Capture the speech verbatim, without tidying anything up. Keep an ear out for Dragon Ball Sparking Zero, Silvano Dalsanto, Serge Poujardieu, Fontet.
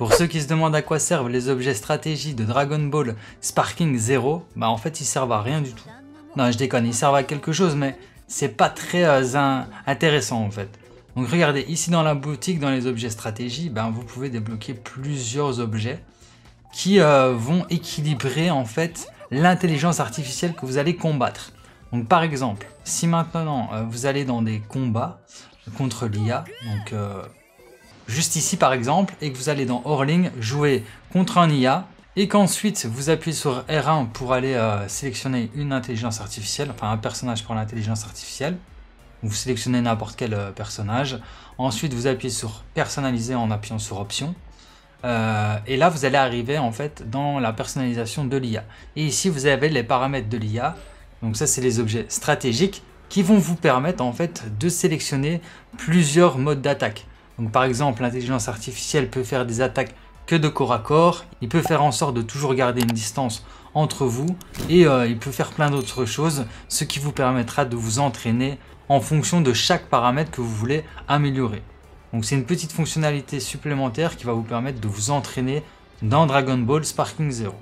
Pour ceux qui se demandent à quoi servent les objets stratégie de Dragon Ball Sparking Zero, bah en fait ils servent à rien du tout. Non je déconne, ils servent à quelque chose mais c'est pas très euh, un, intéressant en fait. Donc regardez, ici dans la boutique, dans les objets stratégie, ben, vous pouvez débloquer plusieurs objets qui euh, vont équilibrer en fait l'intelligence artificielle que vous allez combattre. Donc par exemple, si maintenant euh, vous allez dans des combats contre l'I A, donc euh, juste ici par exemple, et que vous allez dans Orling jouer contre un I A, et qu'ensuite vous appuyez sur R un pour aller euh, sélectionner une intelligence artificielle, enfin un personnage pour l'intelligence artificielle, vous sélectionnez n'importe quel euh, personnage, ensuite vous appuyez sur personnaliser en appuyant sur option, euh, et là vous allez arriver en fait dans la personnalisation de l'I A. Et ici vous avez les paramètres de l'I A, donc ça c'est les objets stratégiques qui vont vous permettre en fait de sélectionner plusieurs modes d'attaque. Donc par exemple l'intelligence artificielle peut faire des attaques que de corps à corps, il peut faire en sorte de toujours garder une distance entre vous et euh, il peut faire plein d'autres choses, ce qui vous permettra de vous entraîner en fonction de chaque paramètre que vous voulez améliorer. Donc c'est une petite fonctionnalité supplémentaire qui va vous permettre de vous entraîner dans Dragon Ball Sparking Zero.